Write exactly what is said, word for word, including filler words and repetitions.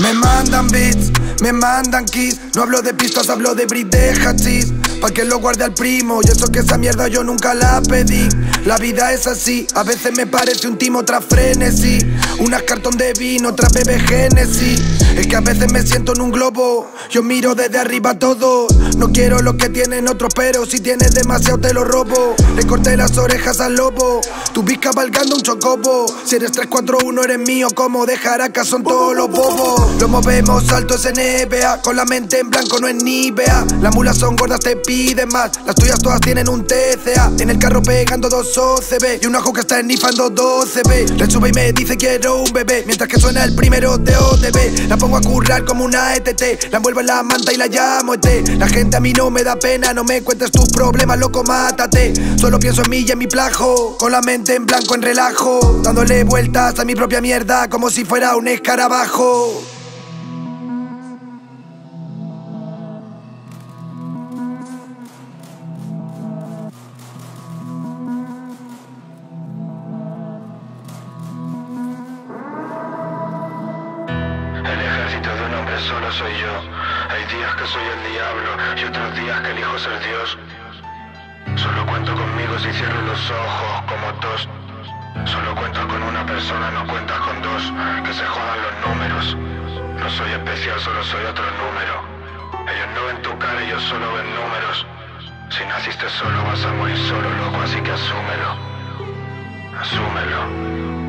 Me mandan beats, me mandan kits. No hablo de pistas, hablo de brit, de hachís. Pa' que lo guarde al primo, y eso que esa mierda yo nunca la pedí. La vida es así, a veces me parece un timo, tras frenesí. Unas cartón de vino, otras bebe Genesis. Es que a veces me siento en un globo, yo miro desde arriba todo. No quiero lo que tienen otros, pero si tienes demasiado te lo robo. Le corté las orejas al lobo, tú vis cabalgando un chocobo. Si eres tres cuatro uno eres mío, como de Jaracas son todos los bobos. Lo movemos alto, es N B A, con la mente en blanco no es ni vea. Las mulas son gordas, te piden más, las tuyas todas tienen un T C A. En el carro pegando dos O C B y un ajo que está esnifando doce B. Le sube y me dice quiero un bebé, mientras que suena el primero de O T B. La pongo a currar como una E T T, la envuelvo en la manta y la llamo E T. La gente a mí no me da pena, no me cuentes tus problemas, loco, mátate. Solo pienso en mí y en mi plajo, con la mente en blanco en relajo, dándole vueltas a mi propia mierda como si fuera un escarabajo. Solo soy yo. Hay días que soy el diablo y otros días que elijo ser Dios. Solo cuento conmigo si cierro los ojos como dos. Solo cuentas con una persona, no cuentas con dos. Que se jodan los números. No soy especial, solo soy otro número. Ellos no ven tu cara, ellos solo ven números. Si naciste solo vas a morir solo, loco, así que asúmelo. Asúmelo.